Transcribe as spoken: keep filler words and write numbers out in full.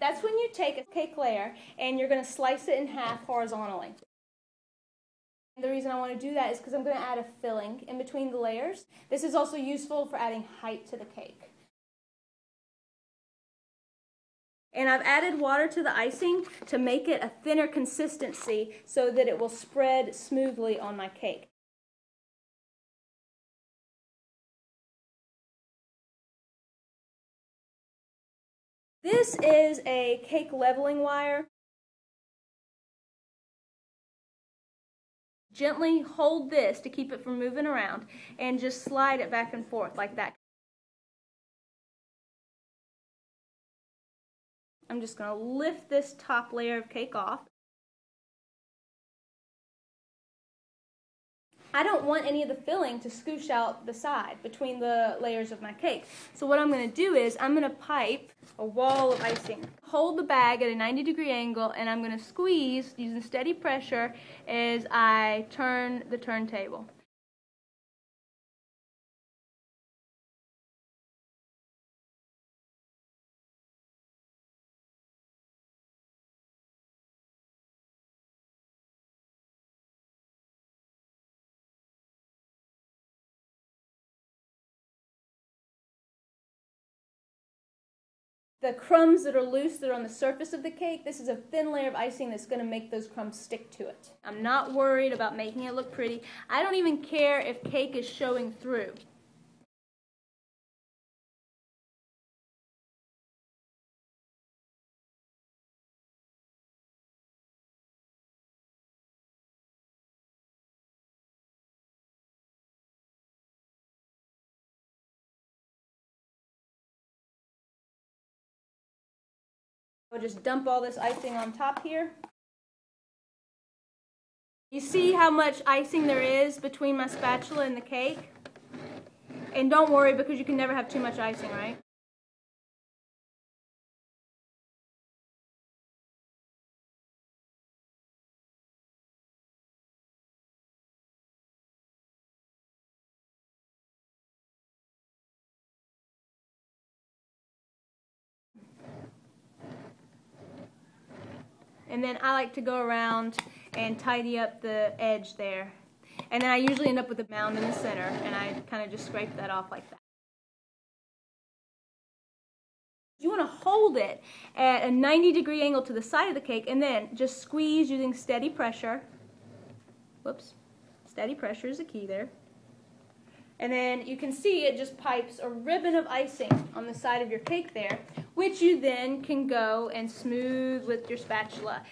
That's when you take a cake layer and you're going to slice it in half horizontally. And the reason I want to do that is because I'm going to add a filling in between the layers. This is also useful for adding height to the cake. And I've added water to the icing to make it a thinner consistency so that it will spread smoothly on my cake. This is a cake leveling wire. Gently hold this to keep it from moving around and just slide it back and forth like that. I'm just going to lift this top layer of cake off. I don't want any of the filling to scoosh out the side between the layers of my cake. So what I'm going to do is I'm going to pipe a wall of icing. Hold the bag at a ninety degree angle and I'm going to squeeze using steady pressure as I turn the turntable. The crumbs that are loose that are on the surface of the cake, this is a thin layer of icing that's going to make those crumbs stick to it. I'm not worried about making it look pretty. I don't even care if cake is showing through. I'll just dump all this icing on top here. You see how much icing there is between my spatula and the cake? And don't worry, because you can never have too much icing, right? And then I like to go around and tidy up the edge there. And then I usually end up with a mound in the center, and I kind of just scrape that off like that. You want to hold it at a ninety degree angle to the side of the cake, and then just squeeze using steady pressure. Whoops. Steady pressure is the key there. And then you can see it just pipes a ribbon of icing on the side of your cake there, which you then can go and smooth with your spatula.